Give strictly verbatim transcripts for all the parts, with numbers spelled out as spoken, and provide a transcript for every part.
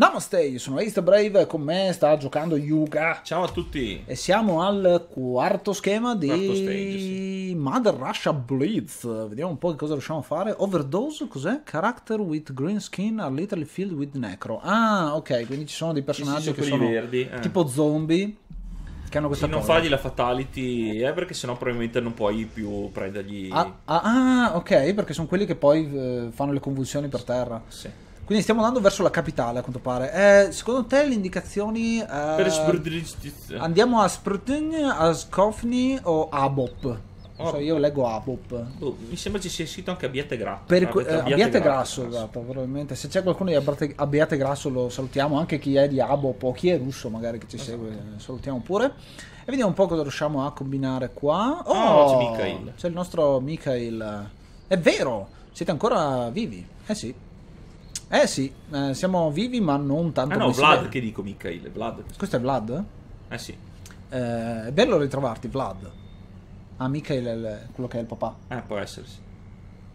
Namaste, io sono Ace the Brave, con me sta giocando Yuga. Ciao a tutti. E siamo al quarto schema di quarto stage, sì. Mother Russia Bleeds. Vediamo un po' che cosa riusciamo a fare. Overdose, cos'è? Character with green skin are literally filled with necro. Ah, ok, quindi ci sono dei personaggi sì, sì, che sono verdi, eh. tipo zombie che hanno questa sì, non fargli la fatality, eh, perché sennò probabilmente non puoi più prendergli... Ah, ah, ah ok, perché sono quelli che poi eh, fanno le convulsioni per terra. Sì. Quindi stiamo andando verso la capitale, a quanto pare. Eh, secondo te le indicazioni... Eh, per andiamo a Sprutn, a Skofni o Abop? Non oh. so, io leggo Abop. Oh, mi sembra ci sia scritto anche Abbiate Grasso. Per, eh, Abbiate Grasso, esatto, probabilmente. Se c'è qualcuno di Abbiate Grasso lo salutiamo, anche chi è di Abop o chi è russo magari che ci esatto. segue, salutiamo pure. E vediamo un po' cosa riusciamo a combinare qua. Oh, oh c'è Mikhail. C'è il nostro Mikhail. È vero, siete ancora vivi. Eh sì. Eh sì, eh, siamo vivi ma non tanto. Ah no, Vlad, che dico Mikhail, Vlad. Questo è Vlad? Eh sì. Eh, è bello ritrovarti, Vlad. Ah, Mikhail è il, quello che è il papà. Eh, può essersi.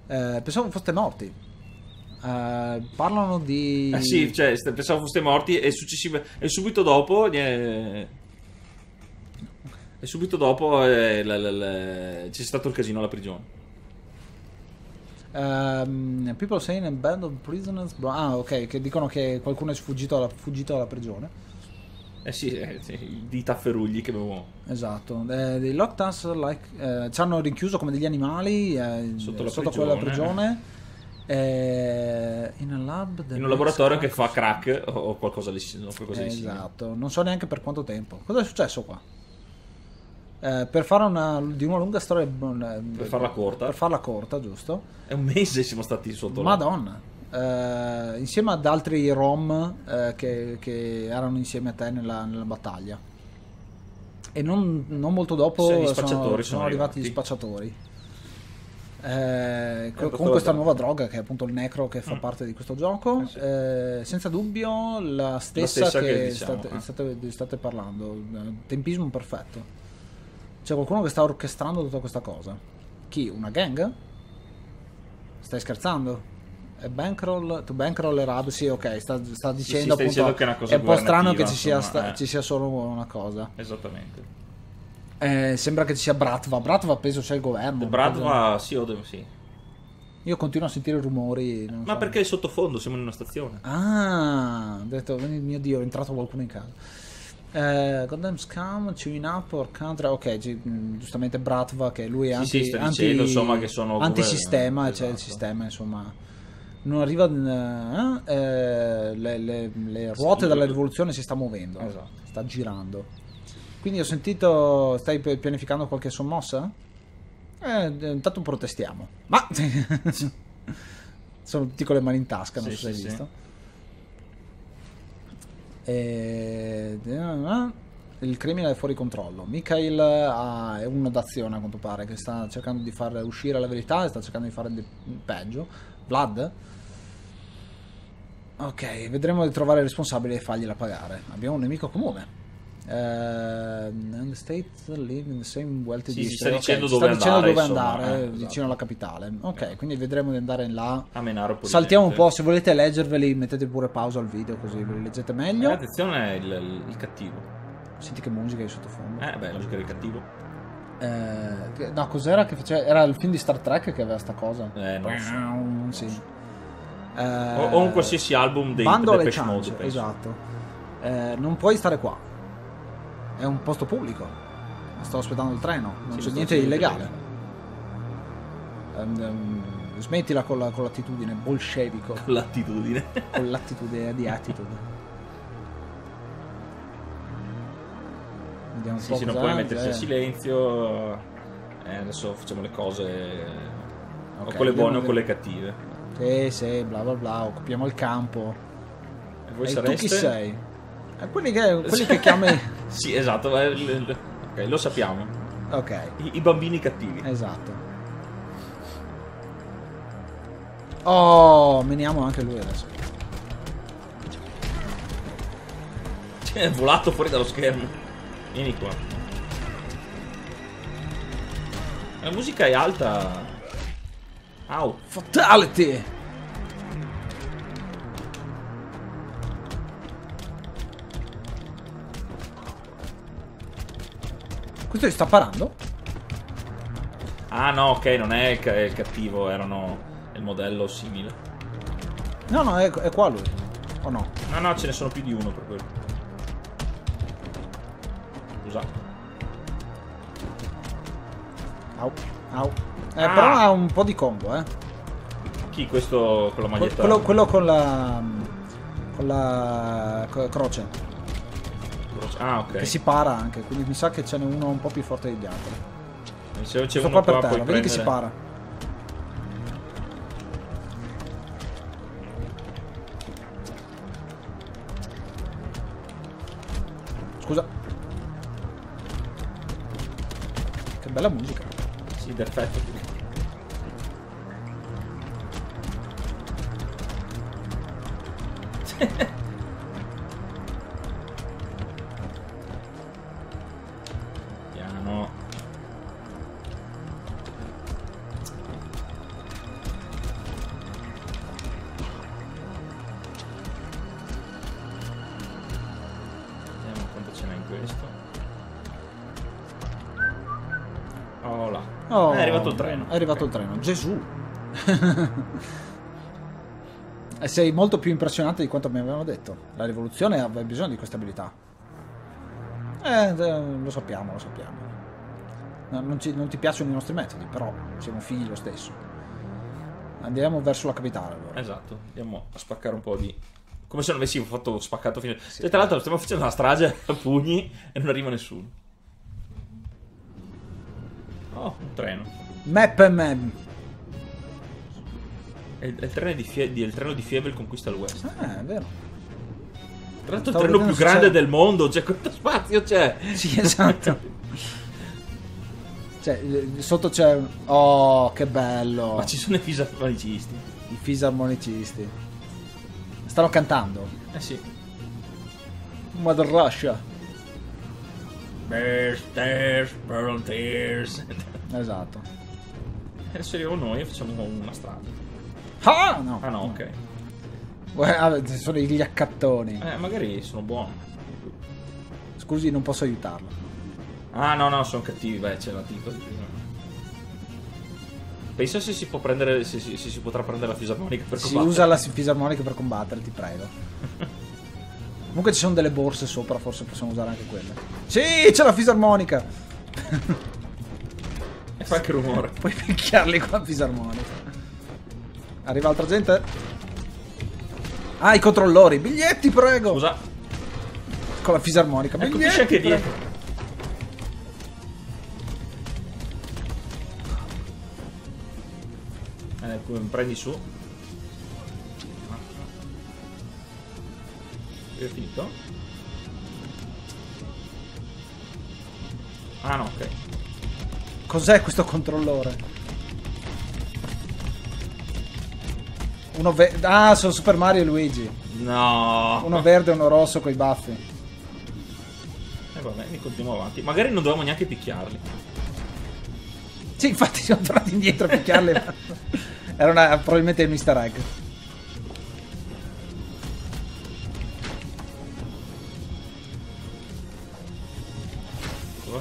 Eh, pensavo foste morti. Eh, parlano di... Eh sì, cioè, pensavo foste morti e, e subito dopo... Eh, e subito dopo eh, c'è stato il casino alla prigione. Um, people saying a band of prisoners. Ah, ok, che dicono che qualcuno è sfuggito alla, fuggito dalla prigione. Eh sì, eh, sì, di tafferugli che avevo. Esatto. Eh, they locked us like, eh, ci hanno rinchiuso come degli animali eh, sotto, la sotto quella prigione. Eh, in, a lab in un laboratorio crack. Che fa crack o, o qualcosa di simile. Eh, esatto, non so neanche per quanto tempo. Cosa è successo qua? Eh, per fare una, di una lunga storia per farla corta per farla corta giusto è un mese siamo stati sotto Madonna eh, insieme ad altri rom eh, che, che erano insieme a te nella, nella battaglia e non, non molto dopo sì, gli sono, sono, sono arrivati gli spacciatori eh, con questa nuova droga che è appunto il necro che fa mm. parte di questo gioco eh sì. eh, senza dubbio la stessa, la stessa che, che diciamo, state, eh. state, state parlando tempismo perfetto. C'è qualcuno che sta orchestrando tutta questa cosa. Chi? Una gang? Stai scherzando? È Bankroll? Tu Bankroll e Rab? Sì, ok, sta, sta dicendo sì, sì, appunto... Dicendo che è una cosa è un po' strano che ci sia, insomma, sta, eh. ci sia solo una cosa. Esattamente. Eh, sembra che ci sia Bratva. Bratva penso c'è il governo. Bratva sì, o sì. Io continuo a sentire rumori. Non Ma so. Perché è sottofondo? Siamo in una stazione. Ah, ho detto, mio Dio, è entrato qualcuno in casa. Uh, Goddamn scam, chewing up or country. Ok, giustamente Bratva che lui è anti, sì, sì, sta dicendo, anti, insomma, che sono antisistema, esatto. Cioè il sistema insomma non arriva uh, eh, le, le, le ruote sì, della rivoluzione si sta muovendo, esatto. Sta girando. Quindi ho sentito stai pianificando qualche sommossa? Eh, intanto protestiamo. Ma sono tutti con le mani in tasca, non sì, so se sì, hai visto. Sì. E... il crimine è fuori controllo. Mikhail ha... è uno d'azione a quanto pare che sta cercando di far uscire la verità e sta cercando di fare il peggio. Vlad? Ok, vedremo di trovare il responsabile e fargliela pagare. Abbiamo un nemico comune. Uh, the states live in the same wealthy sì, district. Sta dicendo, okay, dove, sta andare, dicendo dove andare, insomma, eh, vicino esatto. alla capitale. Ok, eh. quindi vedremo di andare in là. A menaro Saltiamo un po'. Se volete leggerveli, mettete pure pausa al video così ve li leggete meglio. Eh, attenzione, il, il, il cattivo. Senti che musica è sottofondo. Eh, beh, la musica del cattivo. Eh, no, cos'era che faceva? Era il film di Star Trek che aveva sta cosa. Eh, no. Brown, sì. eh, o, o un qualsiasi album dei Depeche Mode. Esatto. Eh, non puoi stare qua. È un posto pubblico. Sto aspettando il treno. Non sì, c'è niente di illegale. Um, um, smettila con l'attitudine la, bolscevico. Con l'attitudine. Con l'attitudine di attitude. Vediamo un sì, po' se non puoi mettersi eh. a silenzio. Eh, adesso facciamo le cose okay, o con le buone o con le cattive. Sì, sì, bla bla bla. Occupiamo il campo. E voi e sareste? Tu chi sei? Quelli che, quelli che chiami sì esatto okay, lo sappiamo ok I, i bambini cattivi esatto oh meniamo anche lui adesso cioè, è volato fuori dallo schermo vieni qua la musica è alta au fatality Questo gli sta parando? Ah no, ok, non è il, è il cattivo, erano il modello simile. No, no, è, è qua lui. O no? No, no, ce ne sono più di uno per quello. Scusa. Au, au. Eh, ah. Però ha un po' di combo, eh. Chi? Questo con la maglietta? Quello, quello con la... con la... croce. Ah, ok. Che si para anche, quindi mi sa che ce n'è uno un po' più forte degli altri. Se c'è uno qua per terra, vedi prendere... che si para. Scusa. Che bella musica. Sì, d'effetto. È arrivato il treno, Gesù. E sei molto più impressionato di quanto mi avevano detto. La rivoluzione aveva bisogno di questa abilità. Eh, lo sappiamo, lo sappiamo. Non, ci, non ti piacciono i nostri metodi, però siamo figli lo stesso. Andiamo verso la capitale allora. Esatto, andiamo a spaccare un po' di... Come se non avessimo fatto spaccato fino... Sì, cioè, tra l'altro stiamo facendo una strage a pugni e non arriva nessuno. Oh, un treno. Map Mem. È il, è il treno di Fievel, Fievel Conquista il West. Ah, è vero. Tra l'altro è il treno più grande del mondo. Cioè, quanto spazio c'è? Sì, esatto. Cioè, sotto c'è un... Oh, che bello. Ma ci sono i fisarmonicisti. I fisarmonicisti. Stanno cantando. Eh sì. Mother Russia Volunteers. Esatto. Adesso arriviamo noi e facciamo una strage. Ah no. Ah no, ok. Guarda, sono gli accattoni. Eh, magari sono buoni. Scusi, non posso aiutarlo. Ah no, no, sono cattivi. Beh, c'è la tipa di prima. Pensa se si può prendere. Se si, se si potrà prendere la fisarmonica per si combattere. Si usa la fisarmonica per combattere, ti prego. Comunque ci sono delle borse sopra, forse possiamo usare anche quelle. Sì, c'è la fisarmonica! Fa anche rumore. Puoi picchiarli con la fisarmonica. Arriva altra gente. Ah, i controllori. Biglietti, prego. Scusa. Con la fisarmonica. Ecco, biglietti, anche dietro. Ecco, prendi su. È finito. Ah no, ok. Cos'è questo controllore? Uno verde. Ah, sono Super Mario e Luigi. No. Uno verde e uno rosso coi baffi. E eh, vabbè, mi continuo avanti. Magari non dovevamo neanche picchiarli. Sì, infatti siamo tornati indietro a picchiarli. Era una, probabilmente un easter egg.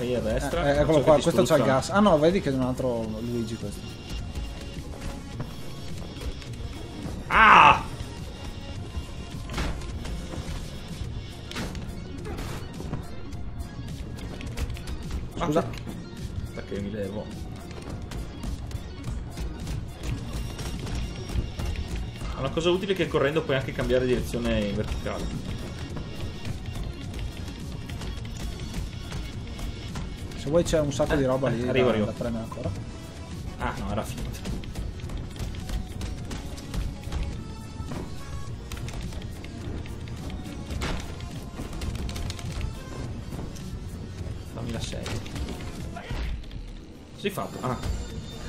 A destra, eh, eccolo qua, questo c'ha il gas. Ah no, vedi che è un altro Luigi questo. Ah! Scusa. Ah, perché mi levo. Una cosa utile è che correndo puoi anche cambiare direzione in verticale. Se vuoi c'è un sacco eh, di roba eh, lì arrivo, da, arrivo. da premere ancora. Ah no, era finita. Dammi la serie. Sei fatto. Ah.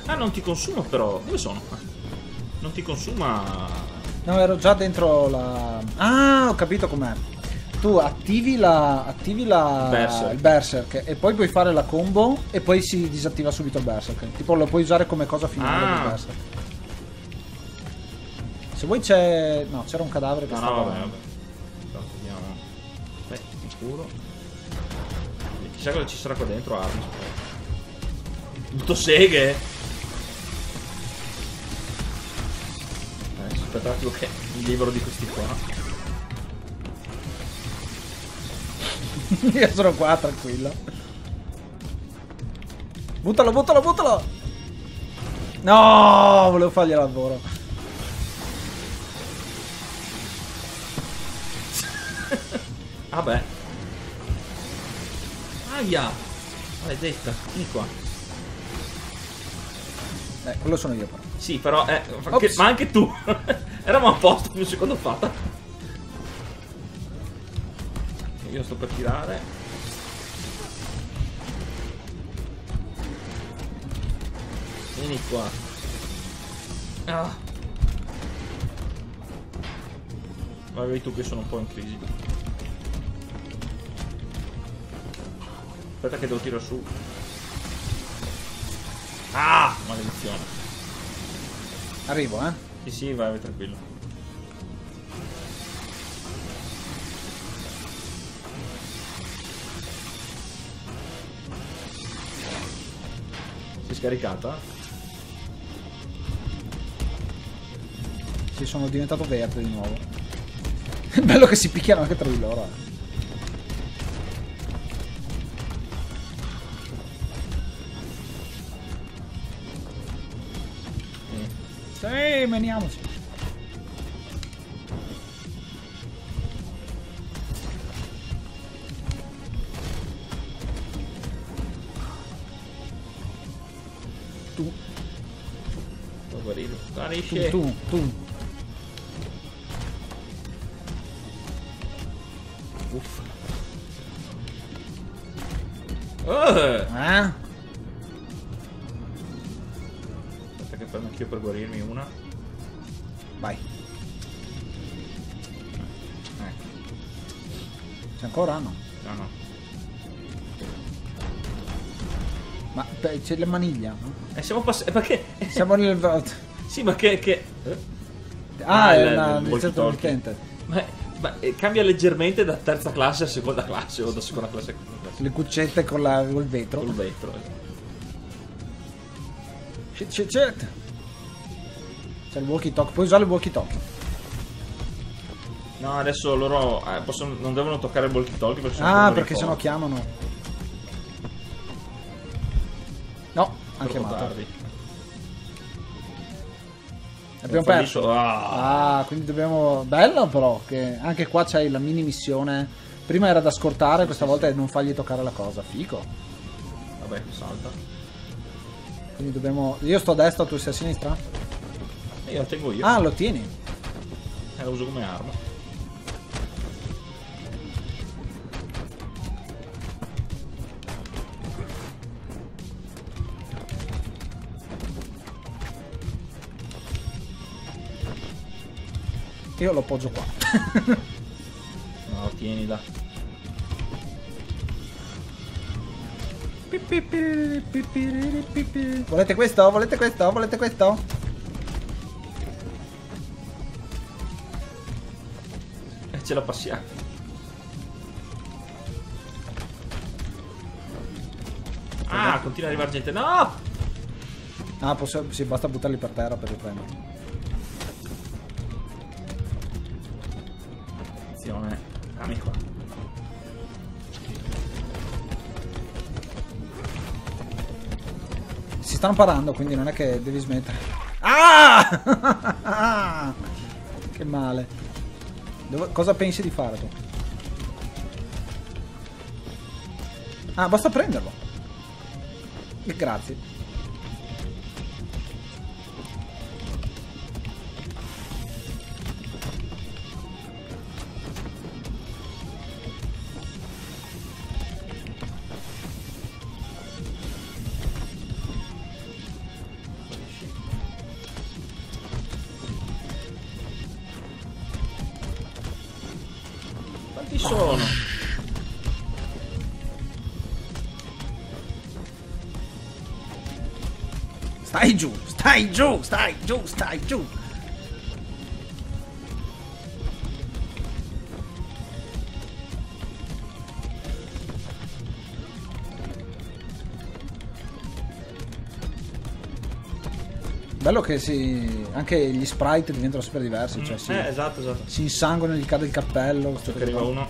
Ah, non ti consuma però. Dove sono? Non ti consuma. No, ero già dentro la... Ah, ho capito com'è. Tu attivi la attivi la berserk. il berserk e poi puoi fare la combo e poi si disattiva subito il berserk, tipo lo puoi usare come cosa finale ah. del berserk. Se vuoi c'è no c'era un cadavere che no, stava no, vabbè, vabbè. Tanto, vediamo. Beh, sicuro. E chissà cosa ci sarà qua dentro, armi. Tutto seghe. Eh, aspetta un attimo che mi libero di questi qua. Io sono qua, tranquillo. Buttalo, buttalo, buttalo. No, volevo fargli il lavoro. Vabbè. Ah, aia. Maledetta, vieni qua. Eh, quello sono io però. Sì, però, eh, anche, ma anche tu. Eravamo a posto un secondo fa. Io sto per tirare. Vieni qua. Ah. Ma vedi tu che sono un po' in crisi. Aspetta che devo tirare su. Ah, maledizione. Arrivo, eh? Sì, sì, vai, vai tranquillo. Scaricata? Sì, sono diventato verde di nuovo. È bello che si picchiano anche tra di loro. Sì, sì, meniamoci. Tu, tu, tu. Uff. Oh. Eh? Aspetta che prendo anch'io per guarirmi una. Vai. Eh. C'è ancora? No. No, no. Ma c'è la maniglia? No? E eh, siamo passati... Perché? Siamo nel... Sì, ma che... che... Ah, ah, è una licenza divertente. Ma, ma cambia leggermente da terza classe a seconda classe o da seconda classe a seconda classe. Le cuccette con la, col vetro. Col vetro. Shit, shit, shit. C'è il walkie talkie, puoi usare il walkie talkie. No, adesso loro eh, possono, non devono toccare il walkie talkie perché ah, perché sennò chiamano. No, hanno chiamato. Tardi. Abbiamo perso. Ah, quindi dobbiamo... Bello però, che anche qua c'hai la mini missione. Prima era da scortare, questa volta è non fargli toccare la cosa. Fico. Vabbè, salta. Quindi dobbiamo... Io sto a destra, tu sei a sinistra? E io la tengo io. Ah, lo tieni. Eh, la uso come arma. Io lo appoggio qua. No, tienila. Volete questo? Volete questo? Volete questo? E ce la passiamo. Ah, continua ad arrivare gente. No! Ah, posso... Sì, basta buttarli per terra per riprendere. Dammi qua. Si stanno parando, quindi non è che devi smettere. Ah! Che male. Dove, cosa pensi di fare tu? Ah, basta prenderlo. Grazie. Stai giù, stai giù, stai giù, stai giù. Bello che si... anche gli sprite diventano super diversi. Mm, cioè si... Eh, esatto, esatto. Si insanguano, gli cade il cappello. Questo che arriva uno.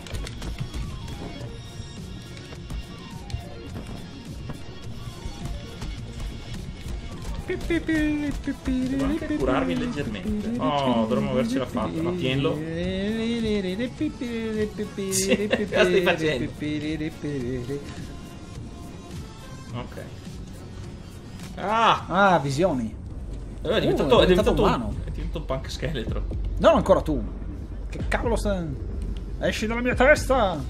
Devo anche curarmi leggermente. Oh, dovremmo avercela fatta, ma tienilo. Sì, cosa stai facendo? Ok. Ah! Ah, visioni. Allora, è diventato, uh, è diventato, è diventato umano. Un, è diventato un punk scheletro. No, ancora tu. Che cavolo stai... Esci dalla mia testa!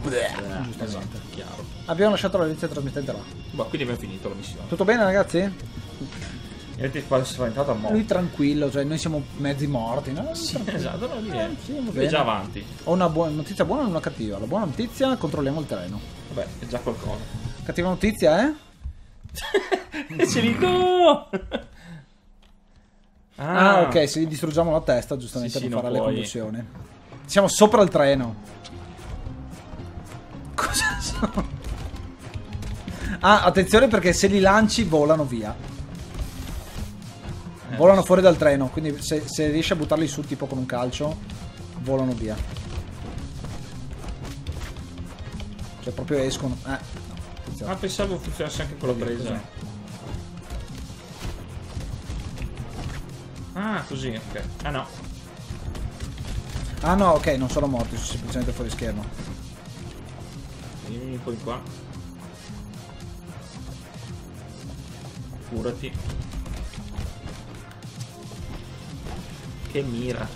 Bleh, giustamente. Esatto, chiaro. Abbiamo lasciato la linea trasmittente là. Boh, quindi abbiamo finito la missione. Tutto bene, ragazzi? Io ti sono spaventato a morte. Lui tranquillo, cioè noi siamo mezzi morti, no? Sì, esatto, no, eh, sì, è già avanti. Ho una buona notizia buona o una cattiva? La buona notizia, controlliamo il terreno. Vabbè, è già qualcosa. Cattiva notizia, eh? Ce li do! Ah, ah, ok, se gli distruggiamo la testa, giustamente sì, per sì, fare la conduzione. Siamo sopra il treno. Cosa sono? Ah, attenzione perché se li lanci volano via. Eh, volano fuori dal treno, quindi se, se riesci a buttarli su tipo con un calcio, volano via. Cioè proprio escono. Eh. Attenzione. Ah, pensavo funzionasse anche con la presa. Così. Ah, così, ok. Ah no. Ah no, ok, non sono morti, sono semplicemente fuori schermo. Vieni un po' di qua. Curati. Che mira.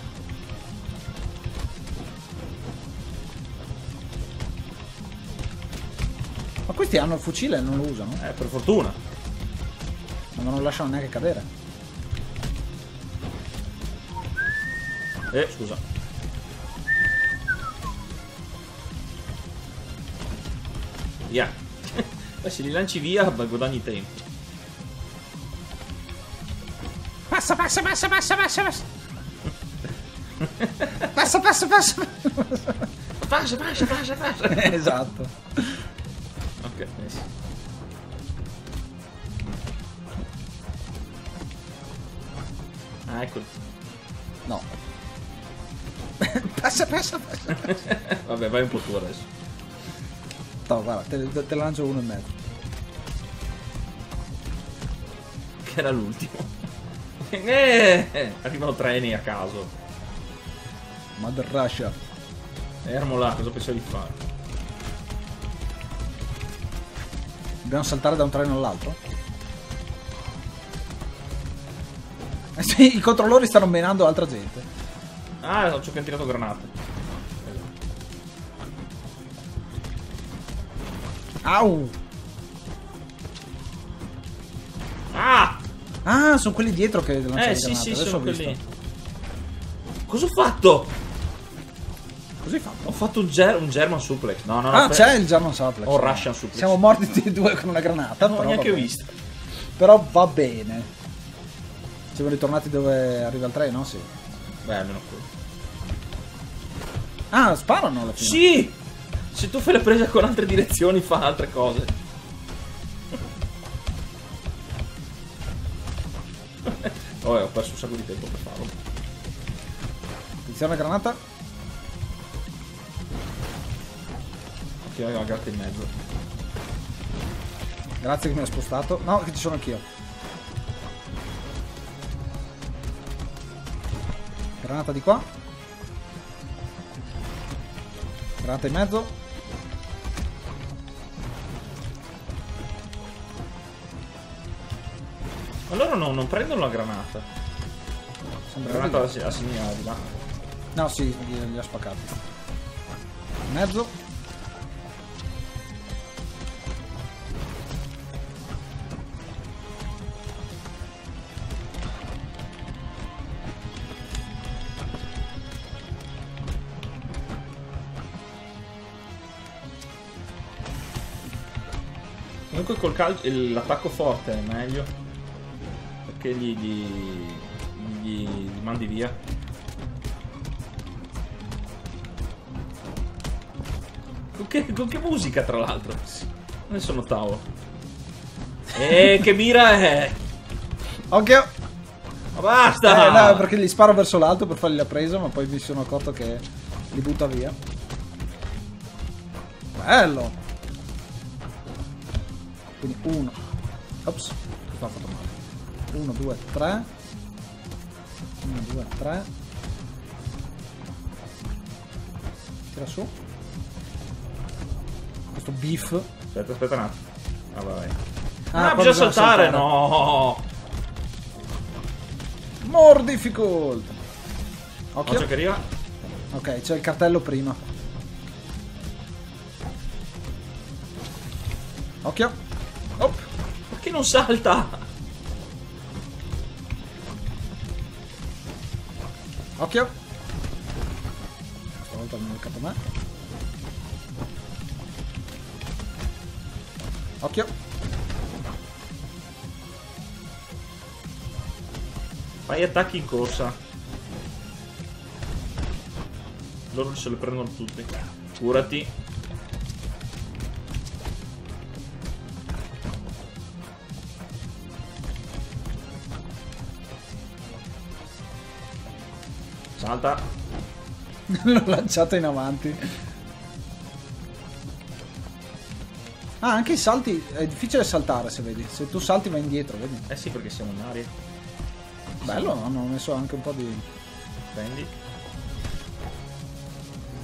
Ma questi hanno il fucile e non lo usano? Eh, per fortuna. Ma non lo lasciano neanche cadere. Eh, scusa. Via. Beh, se li lanci via, guadagni tempo. Passa, passa, passa, passa, passa, passa. Passa, passa, passa. Passa, passa, passa, passa. Esatto. Ok, nice. Ah, eccolo. No. Passa, passa, passa, passa. Vabbè, vai un po' tu adesso. No, guarda, te, te lancio uno e mezzo. Che era l'ultimo. eh, arrivano treni a caso. Mother Russia. Fermo là, cosa pensavi di fare? Dobbiamo saltare da un treno all'altro? Eh, sì, i controllori stanno menando altra gente. Ah, ci ho piantato granate. Au! Ah! Ah, sono quelli dietro che lanciano eh, le sì, granate. Sì, adesso sono ho visto. Quelli. Cosa ho fatto? Cosa hai fatto? Ho fatto un, ger un German suplex. No, no, no. Ah, per... c'è il German suplex. O un Russian suplex. Siamo morti tutti e due con una granata. Non l'ho neanche visto. Però va bene. Siamo ritornati dove arriva il treno, sì. Beh, almeno quello. Ah, sparano alla fine. Sì! Se tu fai la presa con altre direzioni fa altre cose. Oh, ho perso un sacco di tempo per farlo. Attenzione alla granata. Ok, ho la granata in mezzo. Grazie che mi ha spostato. No, che ci sono anch'io. Granata di qua. Granata in mezzo. Ma loro no, non prendono la granata. Sembra granata a la sinistra di là. No, sì, li, li ha spaccati. In mezzo. Comunque col calcio l'attacco forte è meglio. Perché gli, gli, gli, gli mandi via. Con che, con che musica tra l'altro? Non sono tavolo. Eh, che mira è! Occhio! Ma basta! Eh, no, perché li sparo verso l'alto per fargli la presa, ma poi mi sono accorto che li butta via. Bello! Quindi uno. Ops, che fa fatto male. Uno, due, tre. Uno, due, tre. Tira su. Questo beef. Aspetta, aspetta un attimo. Ah, vai. Ah, ah bisogna saltare, saltare, no! More difficult! Occhio che arriva. Ok, c'è il cartello prima. Occhio. Oh, perché non salta? Occhio. Stavolta non è mancato a me. Occhio. Fai attacchi in corsa. Loro se le prendono tutti. Curati. Salta. L'ho lanciata in avanti. Ah, anche i salti. È difficile saltare, se vedi. Se tu salti vai indietro, vedi? Eh sì, perché siamo in aria. Bello, hanno messo anche un po' di... Prendi.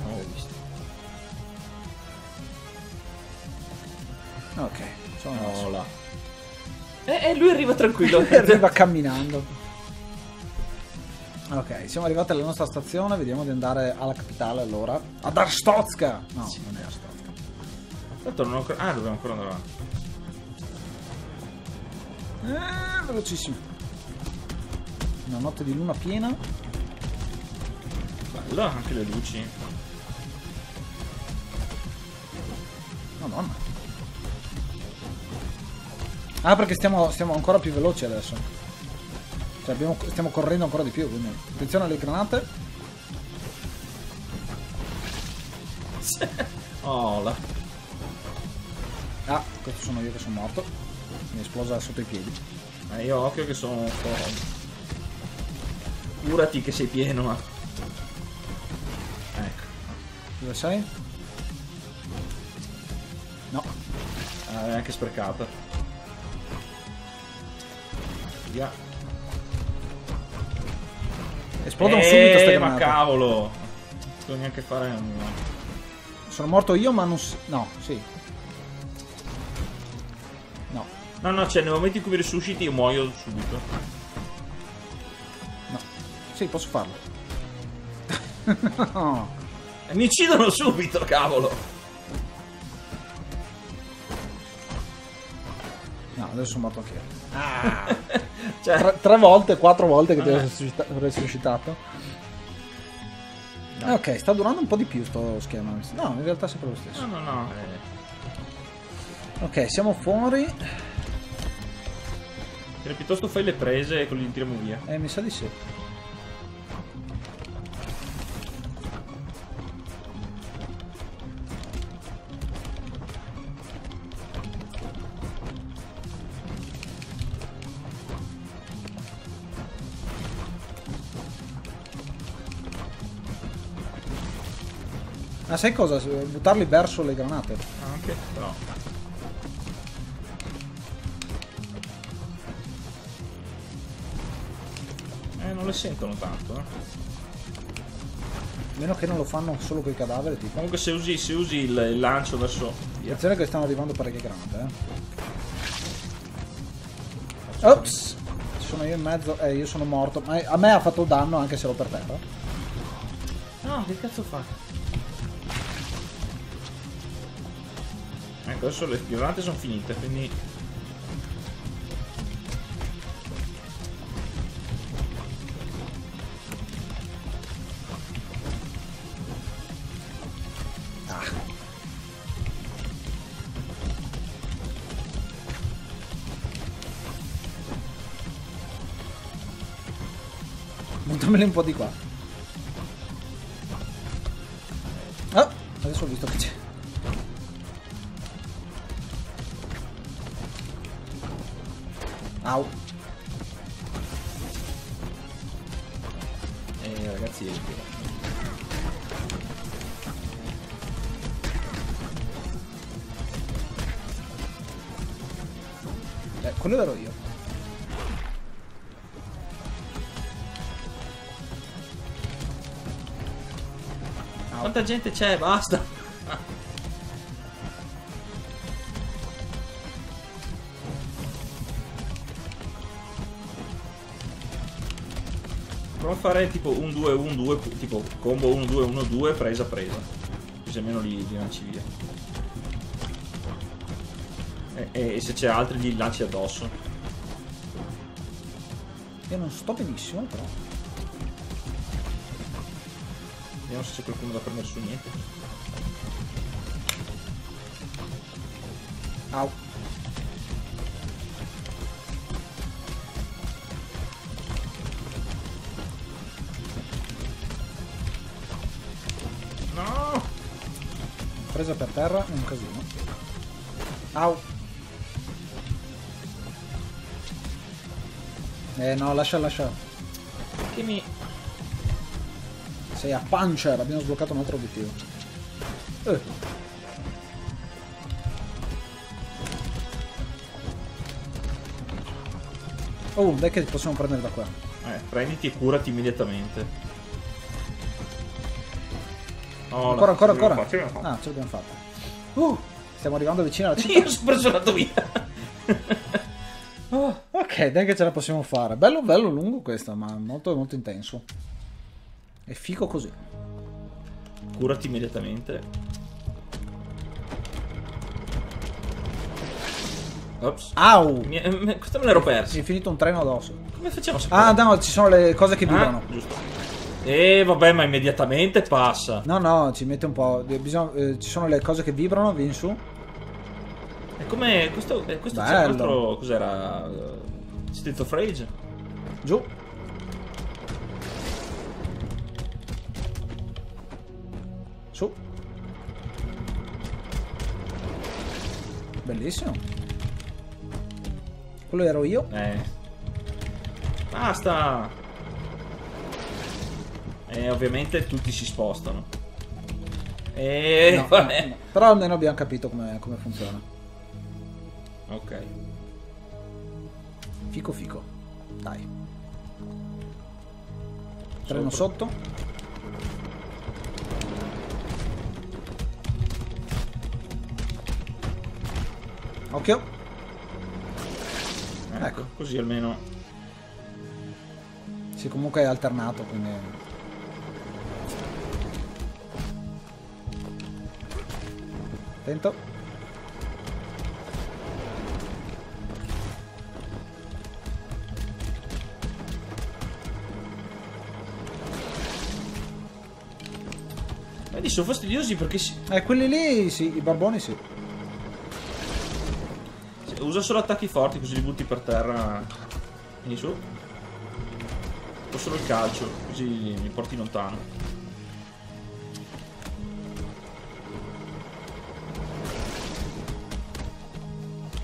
Non l'ho visto. Ok, sono là. E, e lui arriva tranquillo. Arriva camminando. Ok, siamo arrivati alla nostra stazione, vediamo di andare alla capitale allora. Ad Arstotska! No, sì, non è Arstotska. Tanto non ho ancora... Ah, dobbiamo ancora andare avanti. Eh, velocissimo. Una notte di luna piena. Bella anche le luci. Madonna. Ah, perché stiamo, stiamo ancora più veloci adesso. Cioè abbiamo, stiamo correndo ancora di più, quindi attenzione alle granate. Oh là. Ah, questo sono io che sono morto. Mi è esplosa sotto i piedi. Ma eh, io occhio che sono un po'... Curati che sei pieno. Ma... Ecco. Dove sei? No. Ah, è anche sprecata. Via. Esplodono eh, subito ste granate. Ma cavolo! Non neanche fare un... Sono morto io ma non... No, sì. No. No, no, cioè nel momento in cui mi risusciti io muoio subito. Sì, posso farlo. No. Mi uccidono subito, cavolo. No, adesso sono morto anche io. Ah. Cioè... tre, tre volte, quattro volte che ah. ti ho resuscita resuscitato. No. Eh, ok, sta durando un po' di più sto schema. No, in realtà è sempre lo stesso. No, no, no. Eh. Ok, siamo fuori. Cioè, piuttosto fai le prese e li tiriamo via. Eh, mi sa di sì. Ma ah, sai cosa? Buttarli verso le granate. Anche? Però. Eh, non le sentono tanto, eh. Meno che non lo fanno solo coi cadaveri, tipo. Comunque se usi, se usi il, il lancio verso... Attenzione che stanno arrivando parecchie granate, eh. Ops! Ci sono io in mezzo. Eh, io sono morto. Ma a me ha fatto danno anche se ero per terra. No, che cazzo fa? Ecco, adesso le granate sono finite, quindi... Ah. Buttamele un po' di qua. Ah, adesso ho visto che c'è. Au. pazzesco. Eh, quello ero io. Oh. Quanta gente c'è? Basta! Provo a fare tipo uno due uno due, tipo combo uno due uno due, presa presa. Così almeno li, li lanci via. E, e, e se c'è altri li lanci addosso. Io non sto benissimo però. Vediamo se c'è qualcuno da prendere su niente. Au. Presa per terra è un casino. Au. Eh no, lascia lascia. Che mi... Sei a puncher, abbiamo sbloccato un altro obiettivo. Eh. Oh, dai che possiamo prendere da qua. Eh, prenditi e curati immediatamente. Oh, ancora, ancora, ancora. Fatto, ah, ce l'abbiamo fatta. Uh, stiamo arrivando vicino alla città. Io sono preso via. Oh, ok, dai che ce la possiamo fare. Bello, bello lungo questo, ma molto, molto intenso. È figo così. Curati immediatamente. Ops. Au! Mi, mi, questo me l'ero perso. Mi è finito un treno addosso. Come facciamo? Ah, no, ci sono le cose che vibrano. Ah, giusto. Eh vabbè, ma immediatamente passa. No no, ci mette un po'. Bisogna, eh, ci sono le cose che vibrano, vieni su. E come questo, eh, questo c'è un altro. Cos'era? Uh, State of Rage? Giù. Su. Bellissimo. Quello ero io. Eh. Basta. E ovviamente tutti si spostano. E no, vabbè. No, no. Però almeno abbiamo capito come, come funziona. Ok. Fico fico. Dai. Treno sotto. Occhio. Ecco, ecco. Così almeno. Sì, comunque è alternato, quindi. Attento. Vedi, sono fastidiosi perché si... Eh, quelli lì, sì, i barboni sì. Usa solo attacchi forti così li butti per terra. Vieni su. O solo il calcio, così mi porti lontano.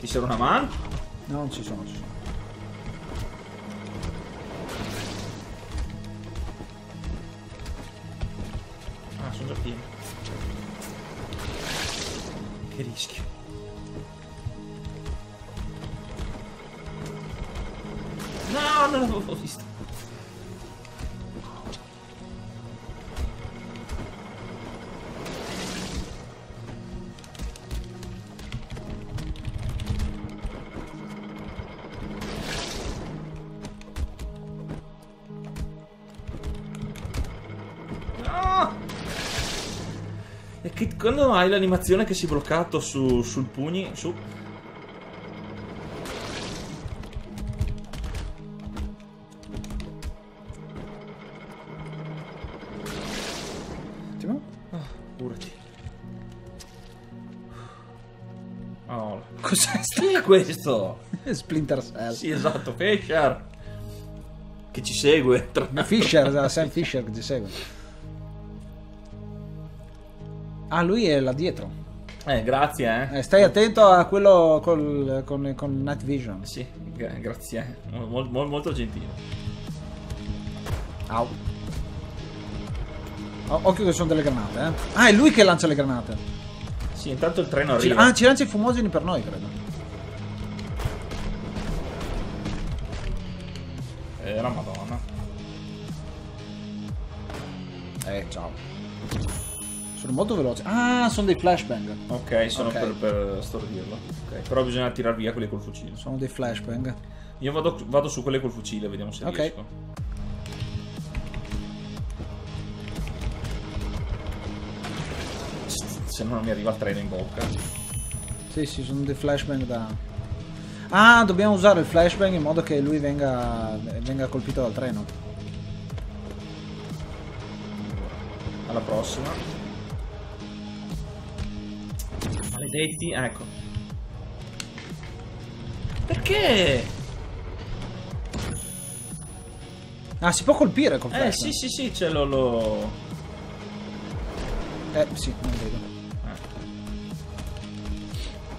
Ci serve una mano? No, non ci sono, ci sono. Ah, sono già pieni. Che rischio. No, non l'avevo visto. Quando hai l'animazione che si è bloccato su, sul pugni, su. Attimo. Ah, curati. Oh. Cos'è sì, questo? Splinter Cell. Sì, esatto, Fisher. Che ci segue. Tra Fisher, Sam Fisher che ci segue. Ah, lui è là dietro. Eh, grazie, eh. eh stai attento a quello col, con, con Night Vision. Sì, grazie. Mol, mol, molto gentile. Au. O occhio che ci sono delle granate, eh. Ah, è lui che lancia le granate. Sì, intanto il treno arriva. Ci ah, ci lancia i fumogeni per noi, credo. Eh, la madonna. Eh, ciao. Sono molto veloce. Ah, sono dei flashbang. Ok, sono okay. per, per stordirlo. Okay. Però bisogna tirar via quelli col fucile. Sono dei flashbang. Io vado, vado su quelle col fucile, vediamo se okay. riesco. Se no non mi arriva il treno in bocca. Sì, sì, sono dei flashbang da... Ah, dobbiamo usare il flashbang in modo che lui venga, venga colpito dal treno. Alla prossima. Maledetti, ecco. Perché? Ah, si può colpire col flash. Eh, sì, sì, sì, ce l'ho, lo... Eh, sì, non vedo. Eh.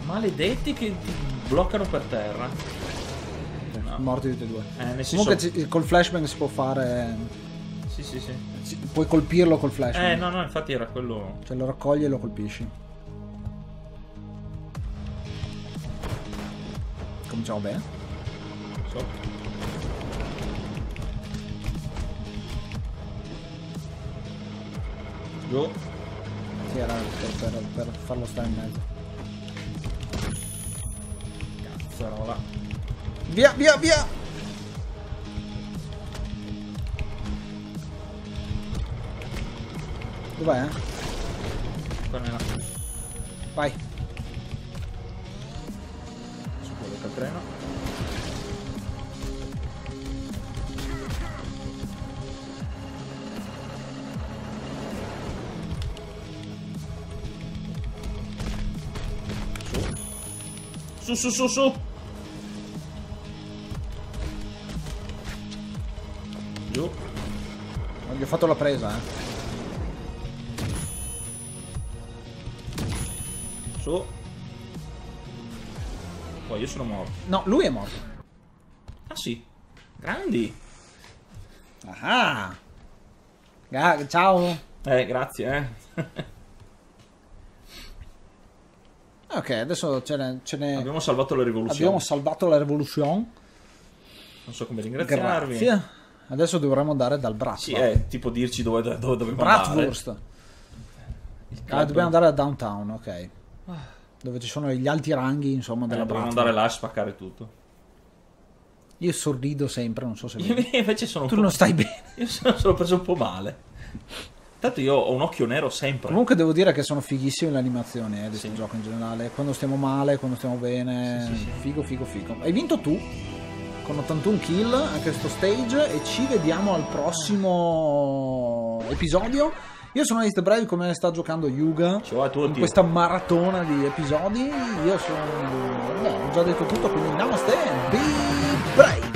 Maledetti che ti bloccano per terra. No. Morti tutti e due. Eh, nel senso... Comunque col flashbang si può fare... Sì, sì, sì. Puoi colpirlo col flashbang. Eh, no, no, infatti era quello... Cioè lo raccogli e lo colpisci. Cominciamo bene. So. Go. Sì, era per, per, per farlo stare in mezzo. Cazzarola. Via, via, via! Dov'è? Qua nella... Vai. Treno. Su, su, su, su, su. Giù. Ma gli ho fatto la presa, eh. Su. Oh, io sono morto. No, lui è morto. Ah sì. Grandi. Ah. Gra ciao. Eh, grazie, eh. Ok, adesso ce ne, ce ne... Abbiamo salvato la rivoluzione. Abbiamo salvato la rivoluzione. Non so come ringraziarvi. Grazie. Adesso dovremmo andare dal Bratva. Sì, è tipo dirci dove, dove, dove dobbiamo Bratwurst. andare. Bratwurst. Ah, dobbiamo andare a downtown, ok. Ah. Dove ci sono gli alti ranghi, insomma, eh, della Bratva. Dobbiamo andare là e spaccare tutto. Io sorrido sempre, non so se... Io invece sono tu un po'... non stai bene. Io sono, sono preso un po' male. Tanto io ho un occhio nero sempre. Comunque devo dire che sono fighissime le animazioni, eh, di questo sì. gioco in generale. Quando stiamo male, quando stiamo bene. Sì, sì, sì. Figo, figo, figo. Hai vinto tu, con ottantuno kill, anche questo stage. E ci vediamo al prossimo episodio. Io sono Ace the Brave, come sta giocando Yuga. Ciao a tutti. In questa maratona di episodi. Io sono... Beh, ho già detto tutto, quindi namaste. Be brave.